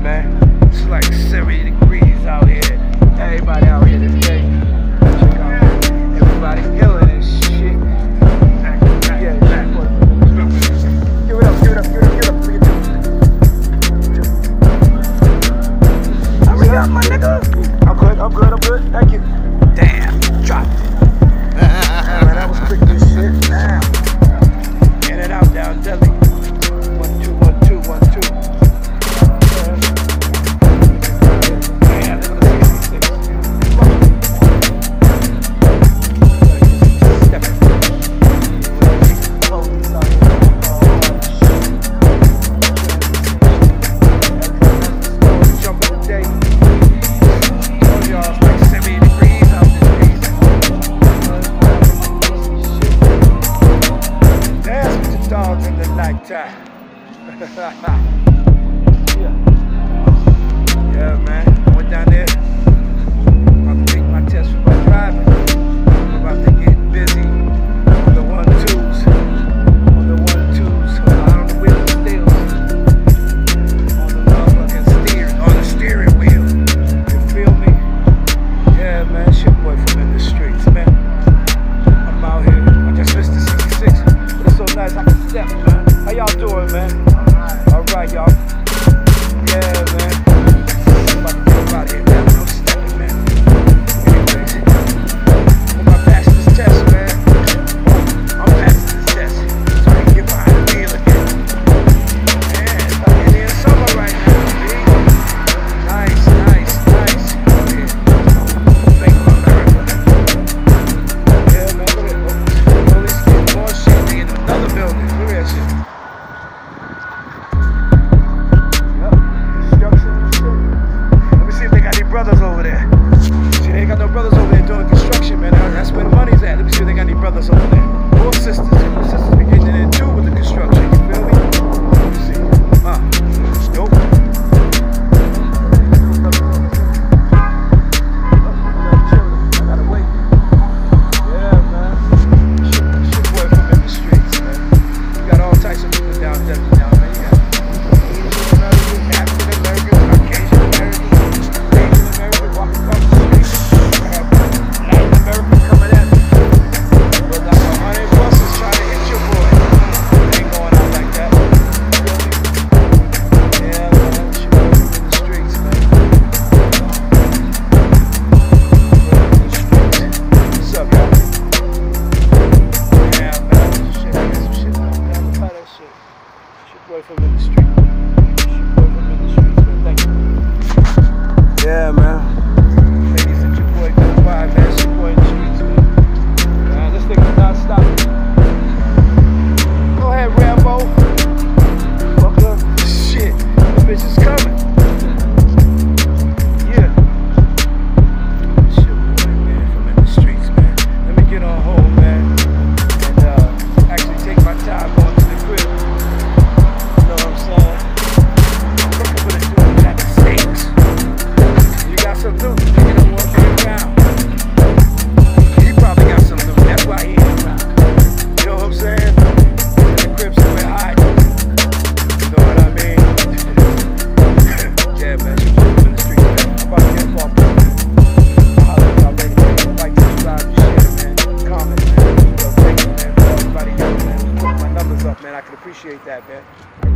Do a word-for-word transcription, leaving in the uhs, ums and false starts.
man. It's like seventy degrees out here. Everybody out here today. Check out. Everybody killing this shit. Yeah, exactly. Give it up, give it up, give it up, give it up. Give it up. Hurry up, my nigga. I'm good, I'm good, I'm good. Thank you. Damn, dropped it. Man, that was quick as shit. Damn. In and out down Delhi. Yeah, man, I went down there, I'm about to take my test for my driving, I'm about to get busy on the one-twos, on the one-twos, on the wheel wheels, on the motherfucking steering, on the steering wheel, you feel me? Yeah, man, it's your boy from in the streets, man, I'm out here, I just missed the sixty-six, but it's so nice I can step, man. How y'all doing, man? Alright, alright, y'all. Yeah, man. Appreciate that, man.